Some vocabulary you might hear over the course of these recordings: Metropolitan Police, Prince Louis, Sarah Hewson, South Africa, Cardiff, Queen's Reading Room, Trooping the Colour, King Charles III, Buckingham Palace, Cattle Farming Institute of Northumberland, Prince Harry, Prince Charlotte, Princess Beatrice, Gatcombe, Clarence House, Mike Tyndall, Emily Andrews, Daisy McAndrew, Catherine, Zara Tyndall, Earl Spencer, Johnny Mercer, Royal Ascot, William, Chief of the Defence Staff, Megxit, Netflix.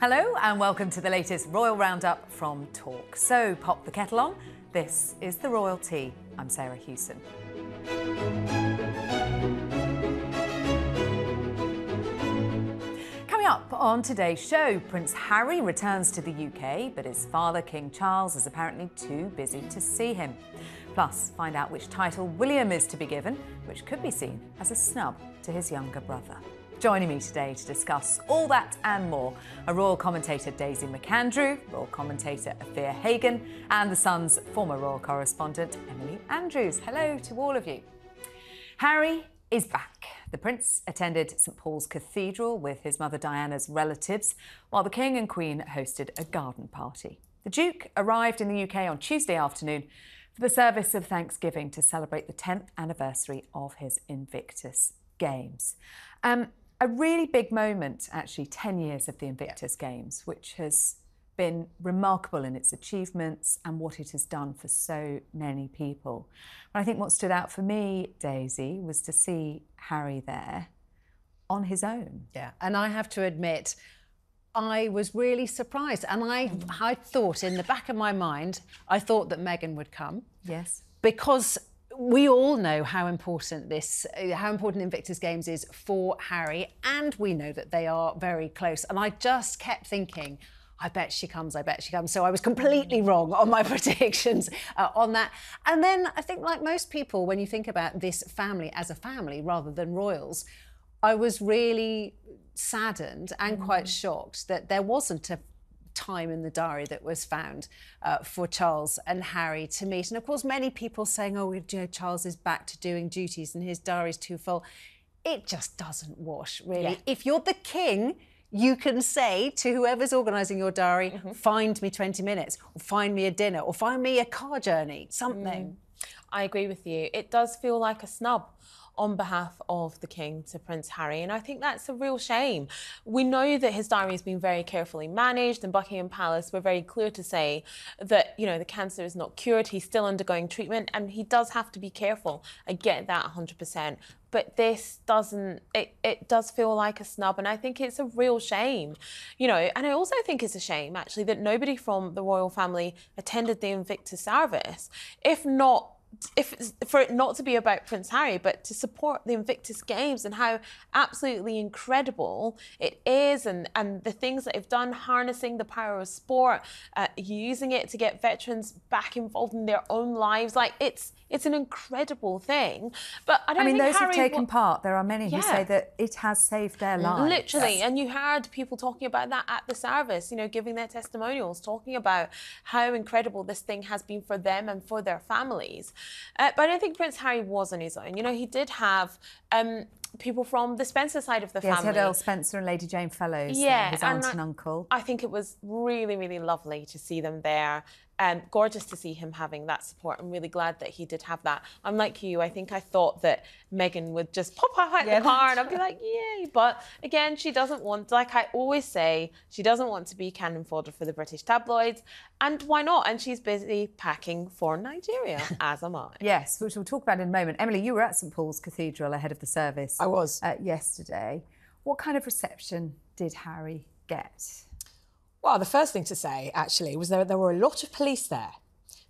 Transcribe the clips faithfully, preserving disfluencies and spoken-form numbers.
Hello and welcome to the latest Royal Roundup from Talk. So pop the kettle on. This is the Royal Tea. I'm Sarah Hewson. Coming up on today's show, Prince Harry returns to the U K, but his father, King Charles, is apparently too busy to see him. Plus, find out which title William is to be given, which could be seen as a snub to his younger brother. Joining me today to discuss all that and more are royal commentator Daisy McAndrew, royal commentator Afua Hagan, and The Sun's former royal correspondent Emily Andrews. Hello to all of you. Harry is back. The prince attended Saint Paul's Cathedral with his mother Diana's relatives, while the king and queen hosted a garden party. The duke arrived in the U K on Tuesday afternoon for the service of Thanksgiving to celebrate the tenth anniversary of his Invictus Games. Um, A really big moment, actually, ten years of the Invictus Games, which has been remarkable in its achievements and what it has done for so many people. But I think what stood out for me, Daisy, was to see Harry there on his own. Yeah, and I have to admit, I was really surprised. And I, I thought, in the back of my mind, I thought that Meghan would come. Yes. Because we all know how important this, how important Invictus Games is for Harry, and we know that they are very close. And I just kept thinking, I bet she comes, I bet she comes. So I was completely wrong on my predictions uh, on that. And then I think, like most people, when you think about this family as a family rather than royals, I was really saddened and quite shocked that there wasn't a time in the diary that was found uh, for Charles and Harry to meet. And of course, many people saying, oh, you know, Charles is back to doing duties and his diary's too full. It just doesn't wash, really. Yeah. If you're the king, you can say to whoever's organising your diary, mm-hmm. find me twenty minutes, or find me a dinner, or find me a car journey, something. Mm. I agree with you. It does feel like a snub on behalf of the king to Prince Harry, and I think that's a real shame. We know that his diary has been very carefully managed, and Buckingham Palace were very clear to say that, you know, the cancer is not cured, he's still undergoing treatment, and he does have to be careful. I get that one hundred percent. But this doesn't, it, it does feel like a snub, and I think it's a real shame, you know. And I also think it's a shame, actually, that nobody from the royal family attended the Invictus service, if not If for it not to be about Prince Harry, but to support the Invictus Games and how absolutely incredible it is, and, and the things that they've done, harnessing the power of sport, uh, using it to get veterans back involved in their own lives. Like, it's it's an incredible thing. But I don't I mean, think those Harry who've taken part, there are many yeah. who say that it has saved their lives. Literally, yes. And you heard people talking about that at the service, you know, giving their testimonials, talking about how incredible this thing has been for them and for their families. Uh, but I don't think Prince Harry was on his own. You know, he did have um, people from the Spencer side of the yes, family. Yes, he had Earl Spencer and Lady Jane Fellowes, yeah, his aunt and, I, and uncle. I think it was really, really lovely to see them there. Um, gorgeous to see him having that support. I'm really glad that he did have that. I'm like you, I think I thought that Meghan would just pop up out yeah, the car and I'd be like, yay. But again, she doesn't want, like I always say, she doesn't want to be cannon fodder for the British tabloids. And why not? And she's busy packing for Nigeria, as am I. Yes, which we'll talk about in a moment. Emily, you were at Saint Paul's Cathedral ahead of the service. I was. Uh, yesterday. What kind of reception did Harry get? Well, the first thing to say, actually, was that there were a lot of police there.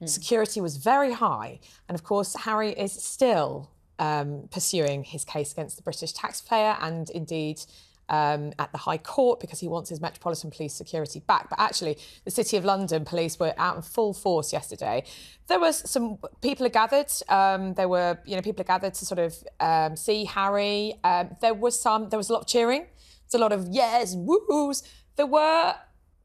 Mm. Security was very high. And, of course, Harry is still um, pursuing his case against the British taxpayer and, indeed, um, at the High Court, because he wants his Metropolitan Police security back. But, actually, the City of London police were out in full force yesterday. There was some... People are gathered. Um, there were, you know, people are gathered to sort of um, see Harry. Um, there was some... There was a lot of cheering. It's a lot of yes, woo-hoos. There were...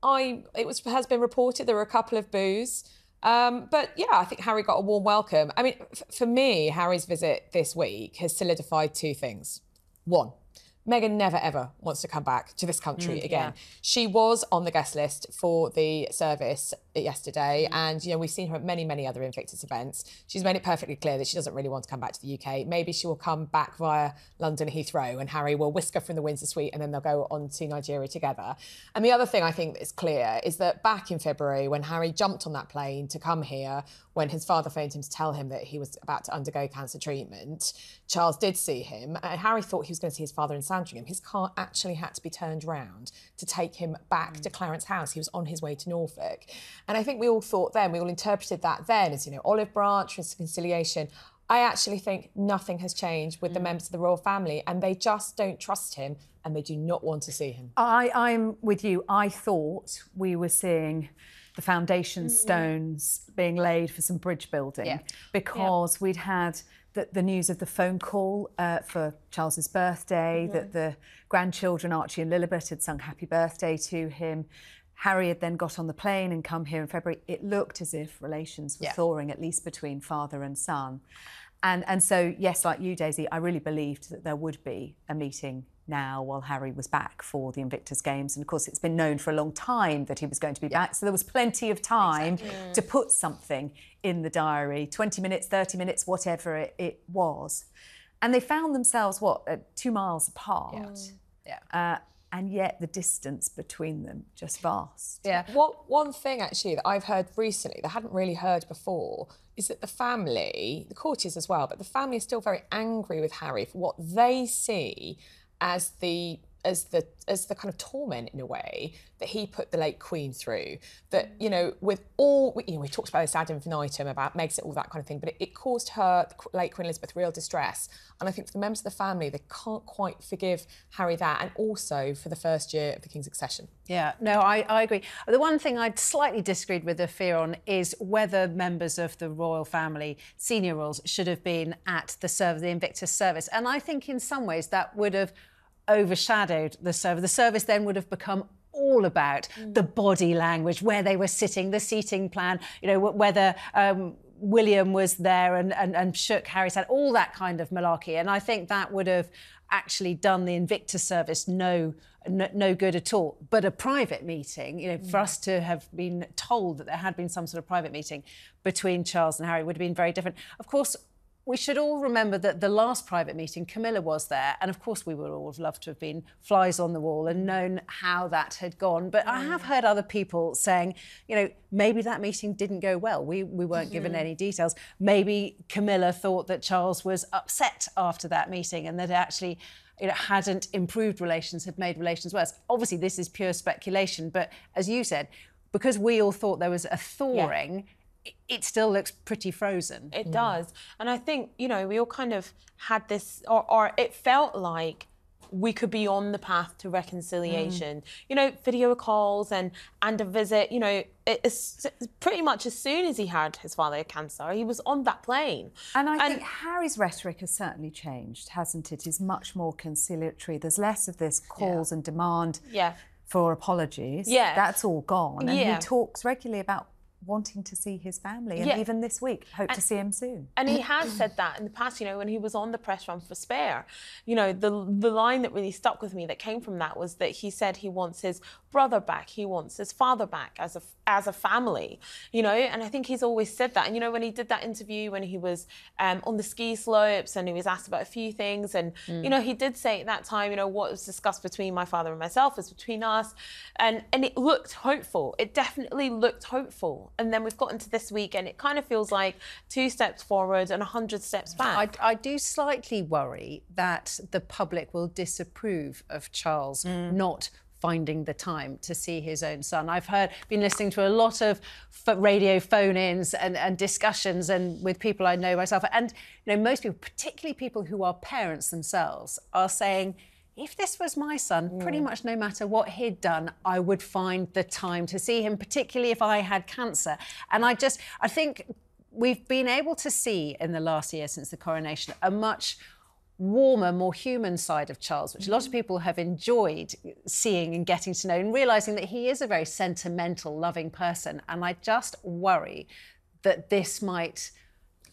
I, it was, has been reported there were a couple of boos. Um, but, yeah, I think Harry got a warm welcome. I mean, f for me, Harry's visit this week has solidified two things. One, Meghan never, ever wants to come back to this country mm, again. Yeah. She was on the guest list for the service yesterday, and you know we've seen her at many, many other Invictus events. She's made it perfectly clear that she doesn't really want to come back to the U K. Maybe she will come back via London Heathrow, and Harry will whisk her from the Windsor Suite, and then they'll go on to Nigeria together. And the other thing I think that's clear is that back in February, when Harry jumped on that plane to come here, when his father phoned him to tell him that he was about to undergo cancer treatment, Charles did see him, and Harry thought he was going to see his father in Sandringham. His car actually had to be turned round to take him back mm. to Clarence House. He was on his way to Norfolk. And I think we all thought then, we all interpreted that then as, you know, olive branch, reconciliation. I actually think nothing has changed with mm. the members of the royal family, and they just don't trust him, and they do not want to see him. I, I'm with you. I thought we were seeing the foundation mm. stones being laid for some bridge building yeah. because yeah. we'd had the, the news of the phone call uh, for Charles's birthday, mm. that the grandchildren, Archie and Lilibet, had sung happy birthday to him. Harry had then got on the plane and come here in February. It looked as if relations were yeah. thawing, at least between father and son. And, and so, yes, like you, Daisy, I really believed that there would be a meeting now while Harry was back for the Invictus Games. And, of course, it's been known for a long time that he was going to be yeah. back. So there was plenty of time exactly. to put something in the diary, twenty minutes, thirty minutes, whatever it, it was. And they found themselves, what, uh, two miles apart. Yeah. yeah. Uh, And yet the distance between them, just vast. Yeah. What, one thing, actually, that I've heard recently that I hadn't really heard before is that the family, the courtiers as well, but the family is still very angry with Harry for what they see as the... as the as the kind of torment, in a way, that he put the late Queen through. That, you know, with all... You know, we talked about this ad infinitum, about Meg's, all that kind of thing, but it, it caused her, the late Queen Elizabeth, real distress. And I think for the members of the family, they can't quite forgive Harry that, and also for the first year of the King's accession. Yeah, no, I, I agree. The one thing I'd slightly disagreed with the fear on is whether members of the royal family, senior royals, should have been at the service, the Invictus service. And I think in some ways that would have overshadowed the service. The service then would have become all about mm. the body language, where they were sitting, the seating plan, you know, whether um, William was there and, and, and shook Harry's hand, all that kind of malarkey. And I think that would have actually done the Invictus service no, no, no good at all. But a private meeting, you know, mm. for us to have been told that there had been some sort of private meeting between Charles and Harry would have been very different. Of course, we should all remember that the last private meeting, Camilla was there, and of course we would all have loved to have been flies on the wall and known how that had gone. But mm. I have heard other people saying, you know, maybe that meeting didn't go well. We, we weren't mm-hmm. given any details. Maybe Camilla thought that Charles was upset after that meeting and that it actually... it hadn't improved relations, had made relations worse. Obviously, this is pure speculation, but as you said, because we all thought there was a thawing... Yeah. It still looks pretty frozen. It does. Mm. And I think, you know, we all kind of had this, or, or it felt like we could be on the path to reconciliation. Mm. You know, video calls and, and a visit, you know, it, it's pretty much as soon as he had his father cancer, he was on that plane. And I and, think Harry's rhetoric has certainly changed, hasn't it? It's much more conciliatory. There's less of this calls yeah. and demand yeah. for apologies. Yeah. That's all gone. And yeah. he talks regularly about wanting to see his family, and yeah. even this week, hope and, to see him soon. And he has said that in the past, you know, when he was on the press run for Spare. You know, the, the line that really stuck with me that came from that was that he said he wants his brother back, he wants his father back as a, as a family, you know, and I think he's always said that. And, you know, when he did that interview, when he was um, on the ski slopes and he was asked about a few things, and, mm. you know, he did say at that time, you know, what was discussed between my father and myself is between us, and, and it looked hopeful. It definitely looked hopeful. And then we've gotten to this week and it kind of feels like two steps forward and a hundred steps back. I, I do slightly worry that the public will disapprove of Charles mm. not finding the time to see his own son. I've heard, been listening to a lot of radio phone-ins and, and discussions, and with people I know myself. And, you know, most people, particularly people who are parents themselves, are saying, if this was my son, pretty much no matter what he'd done, I would find the time to see him, particularly if I had cancer. And I just, I think we've been able to see in the last year since the coronation a much warmer, more human side of Charles, which a lot of people have enjoyed seeing and getting to know, and realising that he is a very sentimental, loving person. And I just worry that this might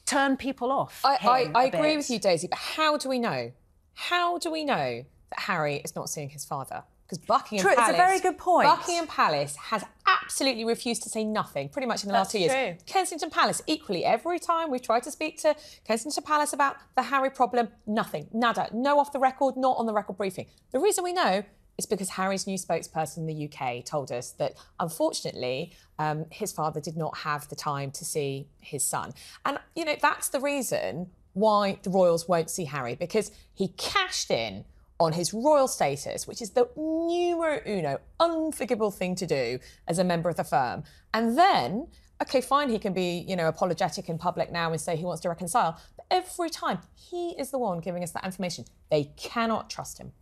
turn people off. I, I, I agree with you, Daisy, but how do we know? How do we know that Harry is not seeing his father? because Buckingham True, Palace... True, it's a very good point. Buckingham Palace has absolutely refused to say nothing, pretty much in the That's last two true. years. Kensington Palace, equally, every time we've tried to speak to Kensington Palace about the Harry problem, nothing, nada, no off the record, not on the record briefing. The reason we know is because Harry's new spokesperson in the U K told us that, unfortunately, um, his father did not have the time to see his son. And, you know, that's the reason why the royals won't see Harry, because he cashed in on his royal status, which is the numero uno, unforgivable thing to do as a member of the firm. And then, OK, fine, he can be, you know, apologetic in public now and say he wants to reconcile. But every time, he is the one giving us that information. They cannot trust him.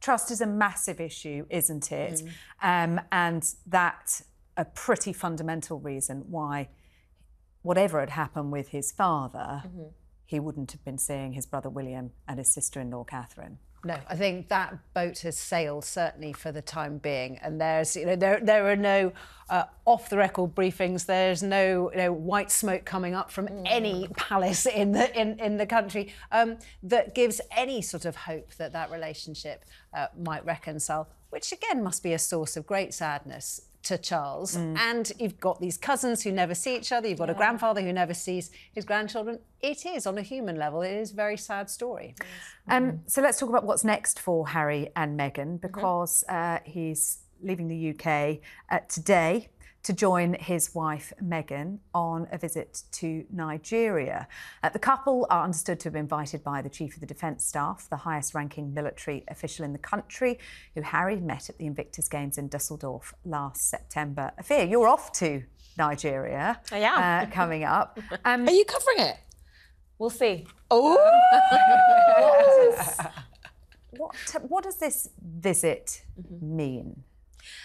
Trust is a massive issue, isn't it? Mm. Um, and that's a pretty fundamental reason why, whatever had happened with his father, mm-hmm. he wouldn't have been seeing his brother William and his sister-in-law Catherine. No, I think that boat has sailed, certainly for the time being. And there's, you know, there there are no uh, off-the-record briefings. There's no, you know, white smoke coming up from mm. any palace in the in in the country um, that gives any sort of hope that that relationship uh, might reconcile. Which again must be a source of great sadness to Charles. Mm. And you've got these cousins who never see each other. You've got yeah. a grandfather who never sees his grandchildren. It is, on a human level, it is a very sad story. Yes. Um, mm. So let's talk about what's next for Harry and Meghan, because mm-hmm. uh, he's leaving the U K uh, today to join his wife Meghan on a visit to Nigeria. Uh, the couple are understood to have been invited by the Chief of the Defence Staff, the highest-ranking military official in the country, who Harry met at the Invictus Games in Düsseldorf last September. Afua, you're off to Nigeria. I am. Uh, coming up. Um, are you covering it? We'll see. Oh! what, what, what does this visit mm-hmm. mean?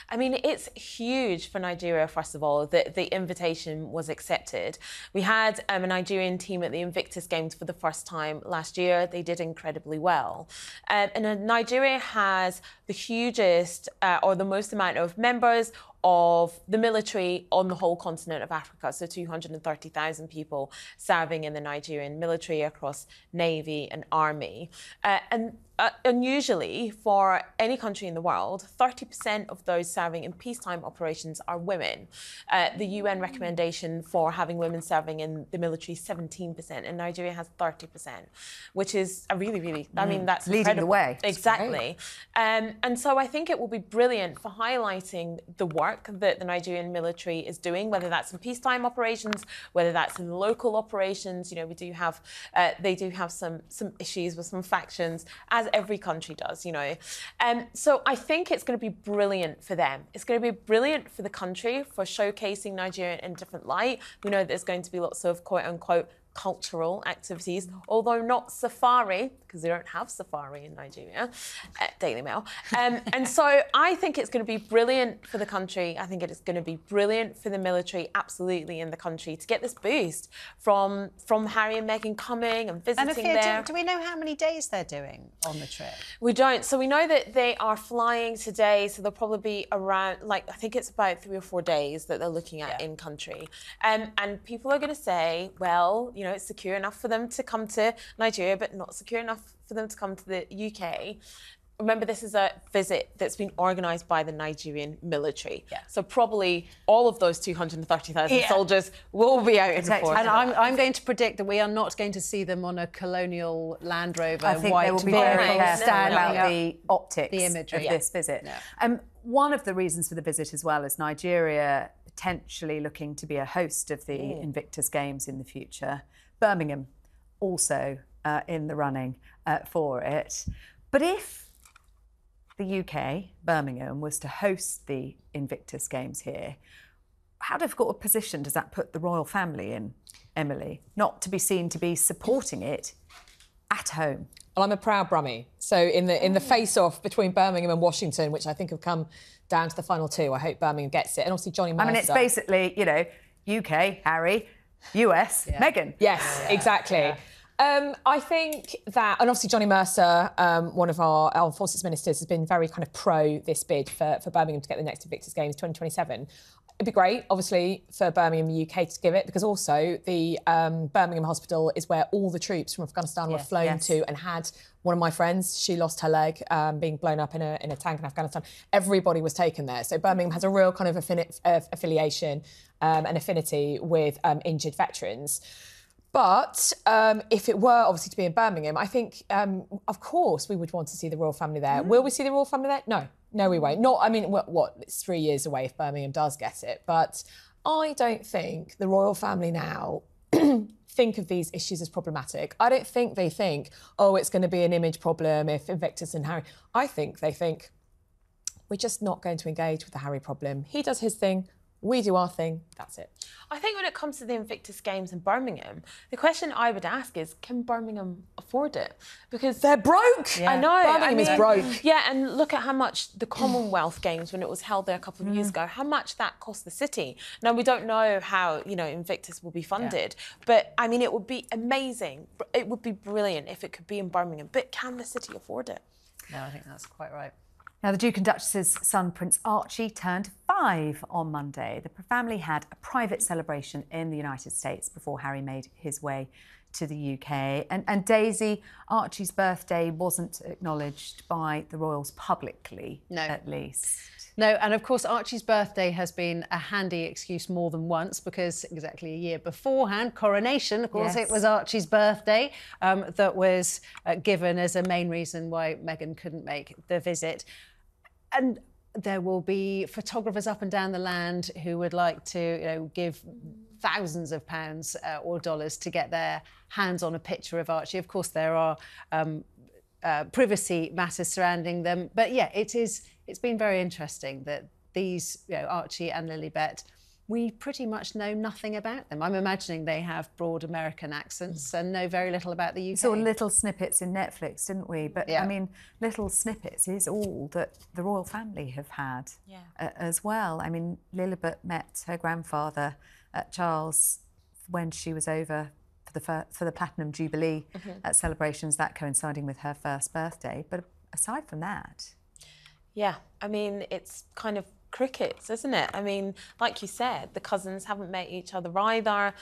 I mean, it's huge for Nigeria, first of all, that the invitation was accepted. We had um, a Nigerian team at the Invictus Games for the first time last year. They did incredibly well. Um, and Nigeria has the hugest uh, or the most amount of members of the military on the whole continent of Africa, so two hundred thirty thousand people serving in the Nigerian military across Navy and Army. Uh, and uh, unusually, for any country in the world, thirty percent of those serving in peacetime operations are women. Uh, the U N recommendation for having women serving in the military is seventeen percent, and Nigeria has thirty percent, which is a really, really, I mean, that's leading incredible. the way. Exactly. Um, and so I think it will be brilliant for highlighting the work that the Nigerian military is doing, whether that's in peacetime operations, whether that's in local operations. You know, we do have, uh, they do have some some issues with some factions, as every country does, you know. Um, so I think it's going to be brilliant for them. It's going to be brilliant for the country for showcasing Nigeria in a different light. We know there's going to be lots of quote-unquote cultural activities, although not safari, because they don't have safari in Nigeria, uh, Daily Mail. Um, and so I think it's going to be brilliant for the country. I think it is going to be brilliant for the military, absolutely, in the country, to get this boost from from Harry and Meghan coming and visiting and Afua, there. Do, do we know how many days they're doing on the trip? We don't. So we know that they are flying today, so they'll probably be around, like, I think it's about three or four days that they're looking at yeah. in country. Um, and people are going to say, well, you You know, it's secure enough for them to come to Nigeria, but not secure enough for them to come to the U K. Remember, this is a visit that's been organised by the Nigerian military. Yeah. So probably all of those two hundred thirty thousand yeah. soldiers will be out in exactly. the force. And I'm, I'm going to predict that we are not going to see them on a colonial Land Rover. I think white they will be very concerned about no. the optics, the imagery of yeah. this visit. No. Um, one of the reasons for the visit as well is Nigeria potentially looking to be a host of the mm. Invictus Games in the future. Birmingham also uh, in the running uh, for it. But if the U K, Birmingham, was to host the Invictus Games here, how difficult a position does that put the royal family in, Emily? Not to be seen to be supporting it at home. Well, I'm a proud Brummie, so in the in the face-off between Birmingham and Washington, which I think have come down to the final two, I hope Birmingham gets it. And obviously Johnny Mercer. I mean, it's basically, you know, U K, Harry, U S, yeah. Meghan. Yes, yeah. exactly. Yeah. Um, I think that, and obviously Johnny Mercer, um, one of our armed forces ministers, has been very kind of pro this bid for, for Birmingham to get the next Invictus Games, twenty twenty-seven. It'd be great, obviously, for Birmingham, the U K, to give it, because also the um, Birmingham Hospital is where all the troops from Afghanistan yes, were flown yes. to, and had one of my friends, she lost her leg um, being blown up in a, in a tank in Afghanistan. Everybody was taken there. So Birmingham has a real kind of affini uh, affiliation um, and affinity with um, injured veterans. But um, if it were, obviously, to be in Birmingham, I think, um, of course, we would want to see the royal family there. Mm. Will we see the royal family there? No. No, we won't. Not, I mean, what, what, it's three years away if Birmingham does get it. But I don't think the royal family now think of these issues as problematic. I don't think they think, oh, it's going to be an image problem if Invictus and Harry... I think they think, we're just not going to engage with the Harry problem. He does his thing. We do our thing, that's it. I think when it comes to the Invictus Games in Birmingham, the question I would ask is, can Birmingham afford it? Because they're broke! Yeah. I know. Birmingham I mean, is broke. Yeah, and look at how much the Commonwealth Games, when it was held there a couple of mm. years ago, how much that cost the city. Now, we don't know how, you know, Invictus will be funded, yeah. but, I mean, it would be amazing. It would be brilliant if it could be in Birmingham, but can the city afford it? No, I think that's quite right. Now, the Duke and Duchess's son, Prince Archie, turned five on Monday. The family had a private celebration in the United States before Harry made his way to the U K. And, and Daisy, Archie's birthday wasn't acknowledged by the royals publicly, no. at least. No, and of course, Archie's birthday has been a handy excuse more than once, because exactly a year beforehand, coronation, of course, yes. it was Archie's birthday um, that was uh, given as a main reason why Meghan couldn't make the visit. And there will be photographers up and down the land who would like to, you know, give thousands of pounds uh, or dollars to get their hands on a picture of Archie. Of course, there are um, uh, privacy matters surrounding them. But, yeah, it is, it's been very interesting that these, you know, Archie and Lilibet, we pretty much know nothing about them. I'm imagining they have broad American accents mm. and know very little about the U K. We saw little snippets in Netflix, didn't we? But, yeah. I mean, little snippets is all that the royal family have had yeah. uh, as well. I mean, Lilibet met her grandfather, uh, Charles, when she was over for the, fir for the Platinum Jubilee mm-hmm. uh, celebrations, that coinciding with her first birthday. But aside from that... Yeah, I mean, it's kind of... crickets, isn't it? I mean, like you said, the cousins haven't met each other either.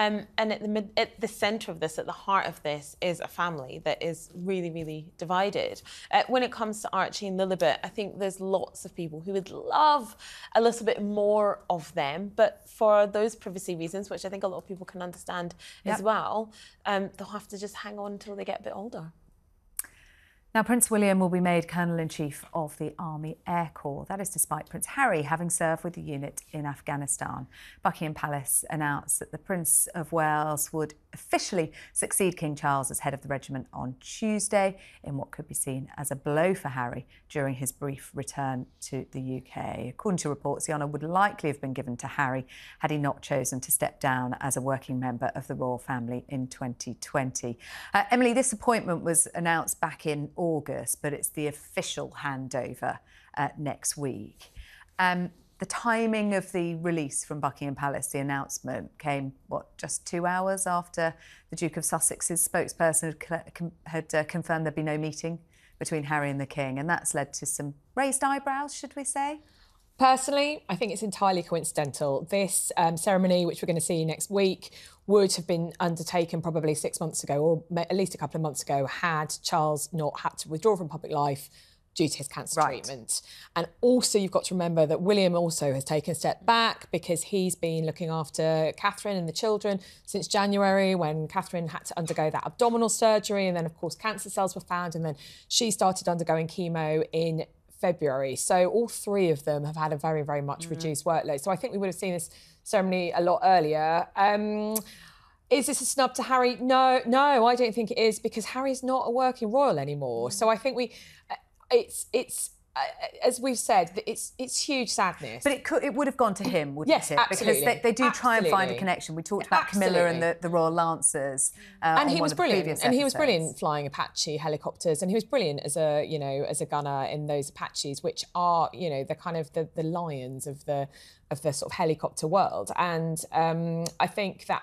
Um, and at the mid at the centre of this, at the heart of this, is a family that is really, really divided. Uh, when it comes to Archie and Lilibet, I think there's lots of people who would love a little bit more of them, but for those privacy reasons, which I think a lot of people can understand yep. as well, um, they'll have to just hang on until they get a bit older. Now, Prince William will be made Colonel-in-Chief of the Army Air Corps. That is despite Prince Harry having served with the unit in Afghanistan. Buckingham Palace announced that the Prince of Wales would officially succeed King Charles as head of the regiment on Tuesday, in what could be seen as a blow for Harry during his brief return to the U K. According to reports, the honour would likely have been given to Harry had he not chosen to step down as a working member of the royal family in twenty twenty. Uh, Emily, this appointment was announced back in August, but it's the official handover uh, next week. Um, the timing of the release from Buckingham Palace, the announcement, came, what, just two hours after the Duke of Sussex's spokesperson had, had uh, confirmed there'd be no meeting between Harry and the King, and that's led to some raised eyebrows, should we say? Personally, I think it's entirely coincidental. This um, ceremony, which we're going to see next week, would have been undertaken probably six months ago, or at least a couple of months ago, had Charles not had to withdraw from public life due to his cancer right. treatment. And also, you've got to remember that William also has taken a step back because he's been looking after Catherine and the children since January, when Catherine had to undergo that abdominal surgery, and then, of course, cancer cells were found, and then she started undergoing chemo in February. So all three of them have had a very, very much mm. reduced workload. So I think we would have seen this ceremony a lot earlier. Um, is this a snub to Harry? No, no, I don't think it is, because Harry's not a working royal anymore. Mm. So I think we, it's, it's, uh, as we've said, it's it's huge sadness. But it could, it would have gone to him, wouldn't yes, it? Absolutely. Because they, they do absolutely. try and find a connection. We talked about absolutely. Camilla and the, the Royal Lancers, uh, and he was brilliant. And episodes. he was brilliant flying Apache helicopters, and he was brilliant as a you know as a gunner in those Apaches, which are you know the kind of the, the lions of the of the sort of helicopter world. And um, I think that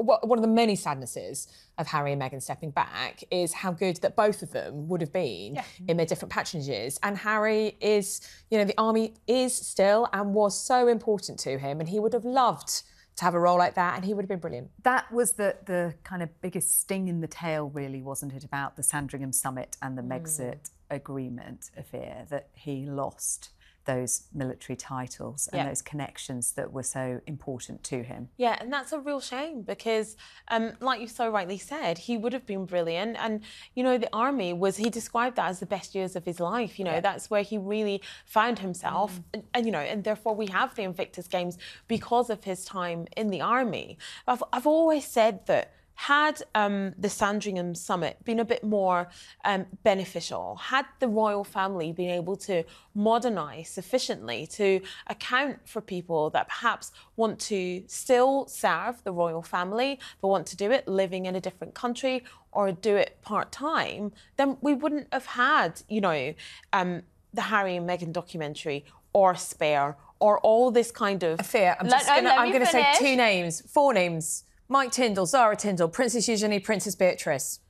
one of the many sadnesses of Harry and Meghan stepping back is how good that both of them would have been yeah. in their different patronages. And Harry is, you know, the army is still and was so important to him, and he would have loved to have a role like that, and he would have been brilliant. That was the, the kind of biggest sting in the tail, really, wasn't it, about the Sandringham summit and the Megxit mm. agreement affair, that he lost those military titles and yeah. those connections that were so important to him. Yeah, and that's a real shame because, um, like you so rightly said, he would have been brilliant. And, you know, the army was, he described that as the best years of his life. You know, yeah. that's where he really found himself. Mm. And, and, you know, and therefore we have the Invictus Games because of his time in the army. I've, I've always said that had um, the Sandringham summit been a bit more um, beneficial, had the royal family been able to modernise sufficiently to account for people that perhaps want to still serve the royal family, but want to do it living in a different country or do it part-time, then we wouldn't have had, you know, um, the Harry and Meghan documentary or Spare or all this kind of... Affair. I'm just going I'm going to say two names, four names... Mike Tyndall, Zara Tyndall, Princess Eugenie, Princess Beatrice.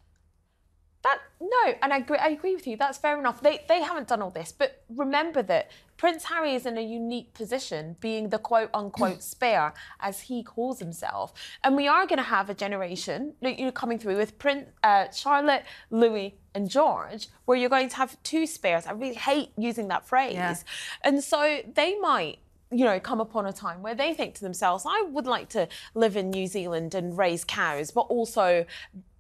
That, no, and I agree, I agree with you, that's fair enough. They, they haven't done all this, but remember that Prince Harry is in a unique position, being the quote-unquote spare, as he calls himself. And we are going to have a generation you know, coming through with Prince uh, Charlotte, Louis and George, where you're going to have two spares. I really hate using that phrase. Yeah. And so they might... you know, come upon a time where they think to themselves, I would like to live in New Zealand and raise cows, but also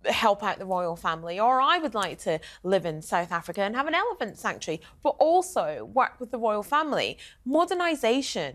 help out the royal family. Or I would like to live in South Africa and have an elephant sanctuary, but also work with the royal family. Modernisation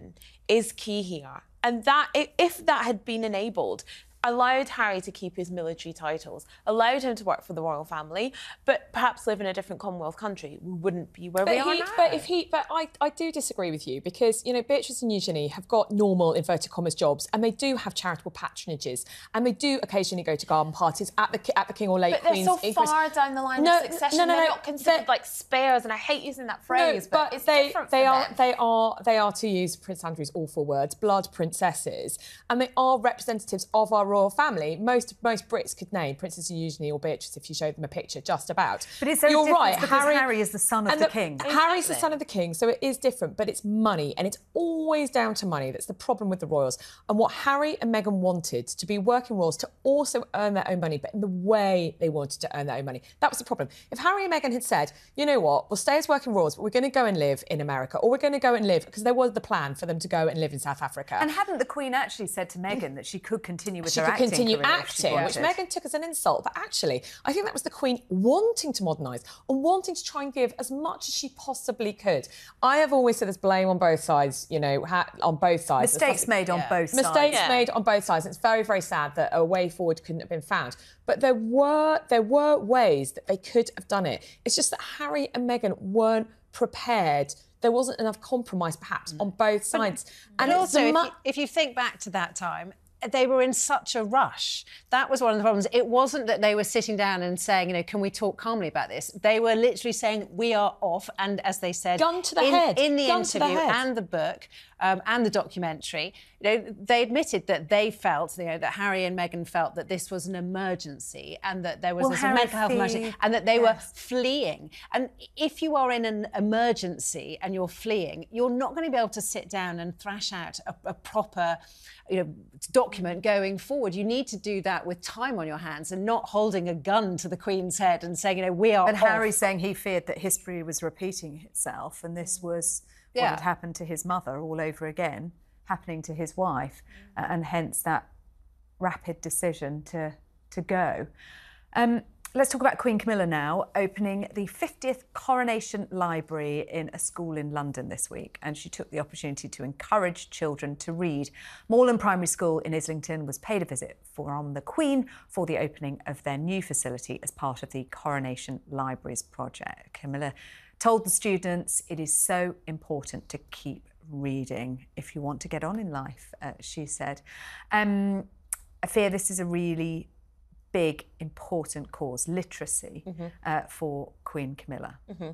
is key here. And that, if that had been enabled, allowed Harry to keep his military titles, allowed him to work for the royal family, but perhaps live in a different Commonwealth country, we wouldn't be where but we he, are now. But if he, but I, I do disagree with you because you know Beatrice and Eugenie have got normal inverted commas jobs, and they do have charitable patronages, and they do occasionally go to garden parties at the at the King or late but Queen's. But they're so far down the line no, of succession. No, no, no, they're no, not considered they're, like spares, and I hate using that phrase. No, but, but it's they, different. They for are, them. they are, they are to use Prince Andrew's awful words, blood princesses, and they are representatives of our royal family. Most most Brits could name Princess Eugenie or Beatrice if you showed them a picture, just about. But it's so You're different right. because Harry, Harry is the son of the, the king. Exactly. Harry's the son of the king, so it is different, but it's money, and it's always down to money. That's the problem with the royals. And what Harry and Meghan wanted to be working royals to also earn their own money, but in the way they wanted to earn their own money. That was the problem. If Harry and Meghan had said, you know what, we'll stay as working royals, but we're going to go and live in America, or we're going to go and live, because there was the plan for them to go and live in South Africa. And hadn't the Queen actually said to Meghan that she could continue with she could acting continue acting, which Meghan took as an insult. But actually, I think that was the Queen wanting to modernise and wanting to try and give as much as she possibly could. I have always said there's blame on both sides, you know, on both sides. Mistakes made on both sides. Mistakes made on both sides. It's very, very sad that a way forward couldn't have been found. But there were, there were ways that they could have done it. It's just that Harry and Meghan weren't prepared. There wasn't enough compromise, perhaps, mm. on both sides. But, and but also, if you, if you think back to that time, they were in such a rush. That was one of the problems. It wasn't that they were sitting down and saying, you know, can we talk calmly about this? They were literally saying, we are off. And as they said, gun to the in, head. In the gun interview the and the book um, and the documentary, you know, they admitted that they felt, you know, that Harry and Meghan felt that this was an emergency and that there was well, this Harry mental health emergency and that they yes. were fleeing. And if you are in an emergency and you're fleeing, you're not going to be able to sit down and thrash out a, a proper, you know, document going forward. You need to do that with time on your hands and not holding a gun to the Queen's head and saying, you know, we are And off. Harry saying he feared that history was repeating itself and this was yeah. what had happened to his mother all over again, happening to his wife, mm. uh, and hence that rapid decision to, to go. Um, let's talk about Queen Camilla now, opening the fiftieth Coronation Library in a school in London this week, and she took the opportunity to encourage children to read. Moorland Primary School in Islington was paid a visit from the Queen for the opening of their new facility as part of the Coronation Libraries project. Camilla told the students it is so important to keep reading if you want to get on in life, uh, she said. Um, I fear this is a really big, important cause, literacy, mm-hmm. uh, for Queen Camilla. Mm-hmm.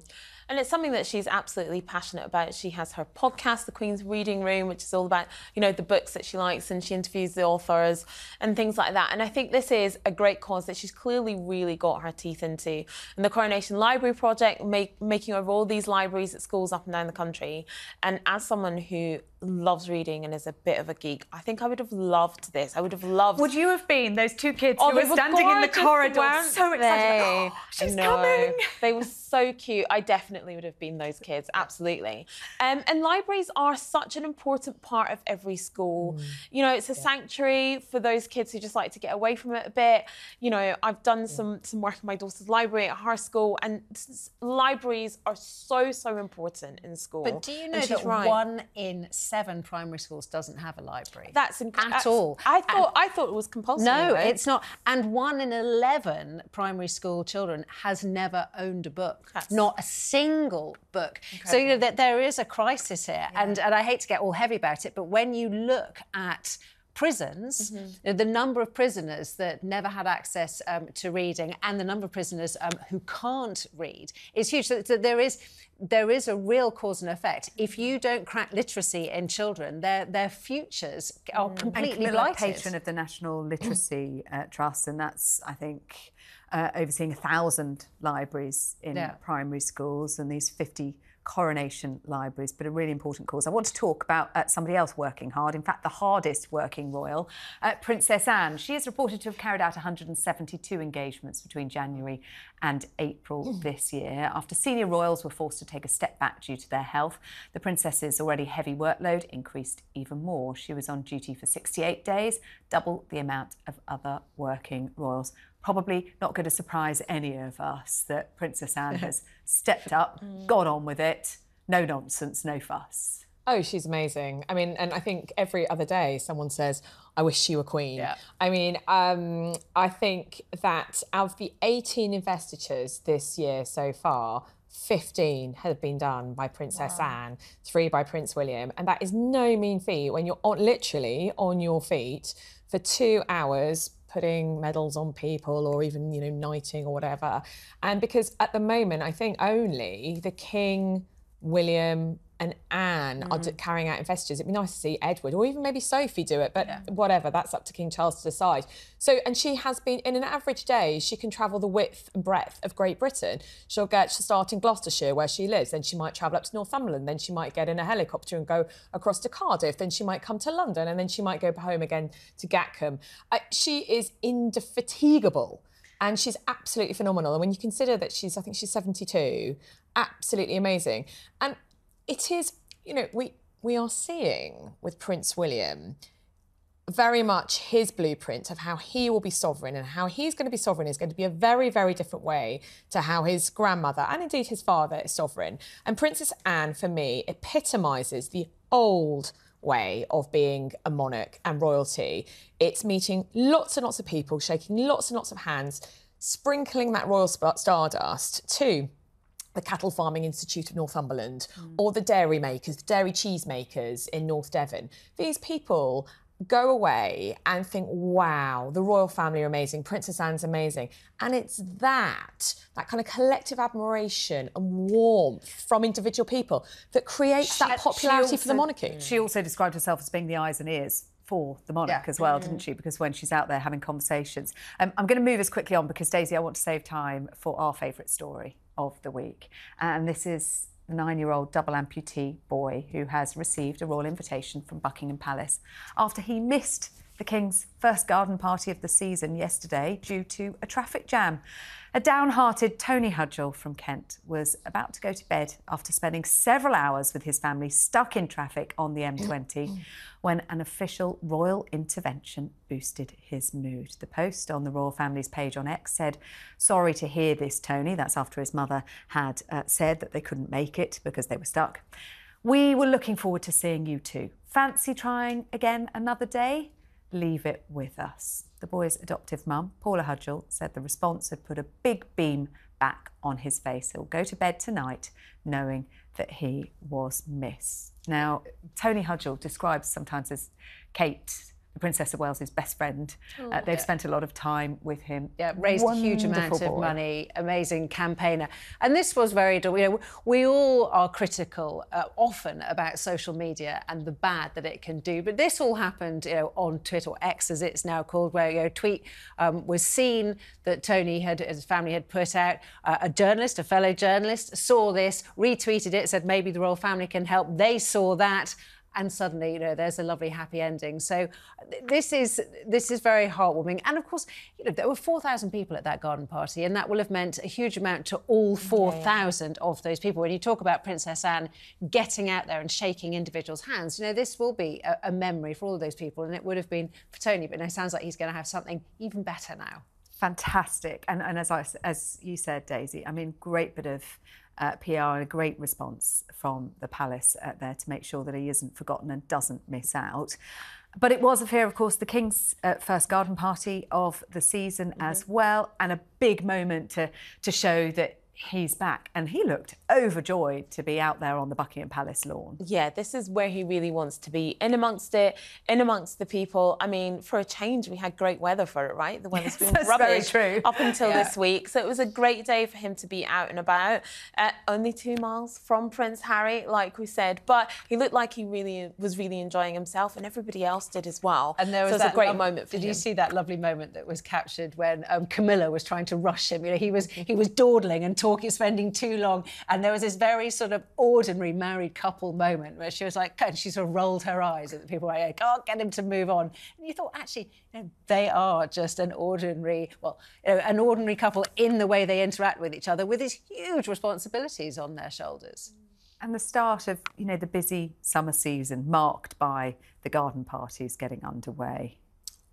And it's something that she's absolutely passionate about. She has her podcast, The Queen's Reading Room, which is all about, you know, the books that she likes, and she interviews the authors and things like that. And I think this is a great cause that she's clearly really got her teeth into. And the Coronation Library Project, make, making over all these libraries at schools up and down the country. And as someone who loves reading and is a bit of a geek, I think I would have loved this. I would have loved... Would you have been those two kids oh, who were standing gorgeous, in the corridor so excited? Like, oh, she's no, coming! They were so cute. I definitely would have been those kids, absolutely. Um, and libraries are such an important part of every school. Mm. You know, it's a yeah. sanctuary for those kids who just like to get away from it a bit. You know, I've done yeah. some, some work in my daughter's library at her school, and libraries are so, so important in school. But do you know that right. one in seven primary schools doesn't have a library? That's incredible. At all. I thought, and I thought it was compulsory. No, right? It's not. And one in eleven primary school children has never owned a book. That's not a single book. Incredible. So, you know, that there is a crisis here. Yeah. And, and I hate to get all heavy about it, but when you look at prisons, mm-hmm. the number of prisoners that never had access um, to reading and the number of prisoners um, who can't read is huge. So, so there is there is a real cause and effect. If you don't crack literacy in children, their their futures are mm. completely blighted. And Camilla, patron of the National Literacy uh, Trust, and that's, I think, uh, overseeing a thousand libraries in yeah. primary schools and these fifty coronation libraries, but a really important cause. I want to talk about uh, somebody else working hard, in fact the hardest working royal, uh, Princess Anne. She is reported to have carried out one hundred seventy-two engagements between January and April this year, after senior royals were forced to take a step back due to their health. The princess's already heavy workload increased even more. She was on duty for sixty-eight days, double the amount of other working royals. Probably not going to surprise any of us that Princess Anne has stepped up, mm. got on with it, no nonsense, no fuss. Oh, she's amazing. I mean, and I think every other day someone says, I wish she were queen. Yeah. I mean, um, I think that out of the eighteen investitures this year so far, fifteen have been done by Princess wow. Anne, three by Prince William, and that is no mean feat when you're on, literally on your feet for two hours putting medals on people, or even, you know, knighting or whatever. And because at the moment, I think only the King, William and Anne mm. are carrying out investitures. It'd be nice to see Edward or even maybe Sophie do it, but yeah. whatever, that's up to King Charles to decide. So, and she has been, in an average day, she can travel the width and breadth of Great Britain. She'll get to start in Gloucestershire, where she lives, then she might travel up to Northumberland, then she might get in a helicopter and go across to Cardiff, then she might come to London, and then she might go home again to Gatcombe. Uh, she is indefatigable. And she's absolutely phenomenal. And when you consider that she's, I think she's seventy-two, absolutely amazing. And it is, you know, we, we are seeing with Prince William very much his blueprint of how he will be sovereign, and how he's going to be sovereign is going to be a very, very different way to how his grandmother and indeed his father is sovereign. And Princess Anne, for me, epitomises the old way of being a monarch and royalty. It's meeting lots and lots of people, shaking lots and lots of hands, sprinkling that royal stardust to the Cattle Farming Institute of Northumberland mm. or the dairy makers, the dairy cheese makers in North Devon. These people go away and think, wow, the royal family are amazing, Princess Anne's amazing. And it's that, that kind of collective admiration and warmth from individual people that creates she, that popularity also, for the monarchy. She also described herself as being the eyes and ears for the monarch yeah. as well, mm. didn't she? Because when she's out there having conversations. Um, I'm going to move us quickly on because, Daisy, I want to save time for our favourite story of the week. And this is the nine-year-old double amputee boy who has received a royal invitation from Buckingham Palace after he missed the King's first garden party of the season yesterday due to a traffic jam. A downhearted Tony Hudgel from Kent was about to go to bed after spending several hours with his family stuck in traffic on the M twenty when an official royal intervention boosted his mood. The post on the royal family's page on X said, "Sorry to hear this, Tony." That's after his mother had uh, said that they couldn't make it because they were stuck. "We were looking forward to seeing you too. Fancy trying again another day? Leave it with us." The boy's adoptive mum, Paula Hudgel, said the response had put a big beam back on his face. He'll go to bed tonight knowing that he was missed. Now, Tony Hudgel describes sometimes as Kate, the Princess of Wales's best friend. Oh, uh, they've yeah. spent a lot of time with him. Yeah, raised Wonderful a huge amount boy. of money, amazing campaigner. And this was very... You know, we all are critical uh, often about social media and the bad that it can do, but this all happened, you know, on Twitter, or X as it's now called, where, you know, a tweet um, was seen that Tony had, his family had put out. Uh, a journalist, a fellow journalist, saw this, retweeted it, said maybe the royal family can help. They saw that. And suddenly, you know, there's a lovely happy ending. So this is this is very heartwarming. And, of course, you know, there were four thousand people at that garden party, and that will have meant a huge amount to all four thousand of those people. When you talk about Princess Anne getting out there and shaking individuals' hands, you know, this will be a, a memory for all of those people, and it would have been for Tony. But it sounds like he's going to have something even better now. Fantastic. And, and as, I, as you said, Daisy, I mean, great bit of... Uh, P R and a great response from the palace uh, there to make sure that he isn't forgotten and doesn't miss out. But it was, a fair, of course, the King's uh, first garden party of the season mm-hmm. as well, and a big moment to, to show that he's back. And he looked overjoyed to be out there on the Buckingham Palace lawn. Yeah, this is where he really wants to be, in amongst it, in amongst the people. I mean, for a change, we had great weather for it, right? The weather's been yes, rubbish very true. up until yeah. this week. So it was a great day for him to be out and about. Uh, only two miles from Prince Harry, like we said. But he looked like he really was really enjoying himself, and everybody else did as well. And there was, so it was a great moment for him. Did you see that lovely moment that was captured when um, Camilla was trying to rush him? You know, he was, he was dawdling and talking. Talking, spending too long, and there was this very sort of ordinary married couple moment where she was like, and she sort of rolled her eyes at the people, like, I can't get him to move on. And you thought, actually, you know, they are just an ordinary, well, you know, an ordinary couple in the way they interact with each other, with these huge responsibilities on their shoulders. And the start of, you know, the busy summer season marked by the garden parties getting underway.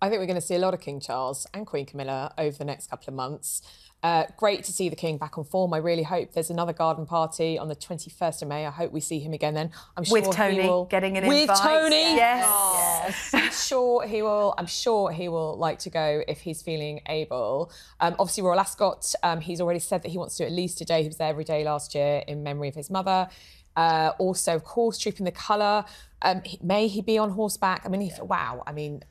I think we're going to see a lot of King Charles and Queen Camilla over the next couple of months. Uh, great to see the King back on form. I really hope there's another garden party on the twenty-first of May. I hope we see him again then. I'm sure with Tony he will... getting an with invite. With Tony, yes. Oh. yes. I'm sure he will. I'm sure he will like to go if he's feeling able. Um, obviously, Royal Ascot. Um, he's already said that he wants to do at least a day. He was there every day last year in memory of his mother. Uh, also, of course, Trooping the Colour. Um, may he be on horseback? I mean, he, yeah. wow. I mean.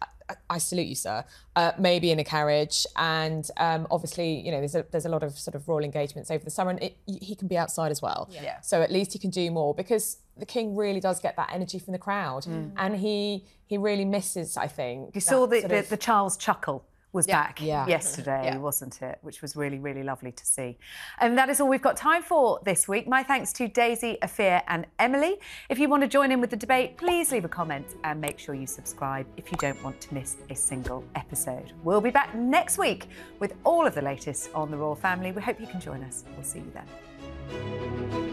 I salute you, sir. Uh, maybe in a carriage, and um, obviously, you know, there's a, there's a lot of sort of royal engagements over the summer, and it, he can be outside as well. Yeah. Yeah. So at least he can do more, because the King really does get that energy from the crowd, mm. and he he really misses, I think. You saw the, the, of... the Charles chuckle was yeah. back yeah. yesterday, yeah. wasn't it? Which was really, really lovely to see. And that is all we've got time for this week. My thanks to Daisy, Afua and Emily. If you want to join in with the debate, please leave a comment and make sure you subscribe if you don't want to miss a single episode. We'll be back next week with all of the latest on the royal family. We hope you can join us. We'll see you then.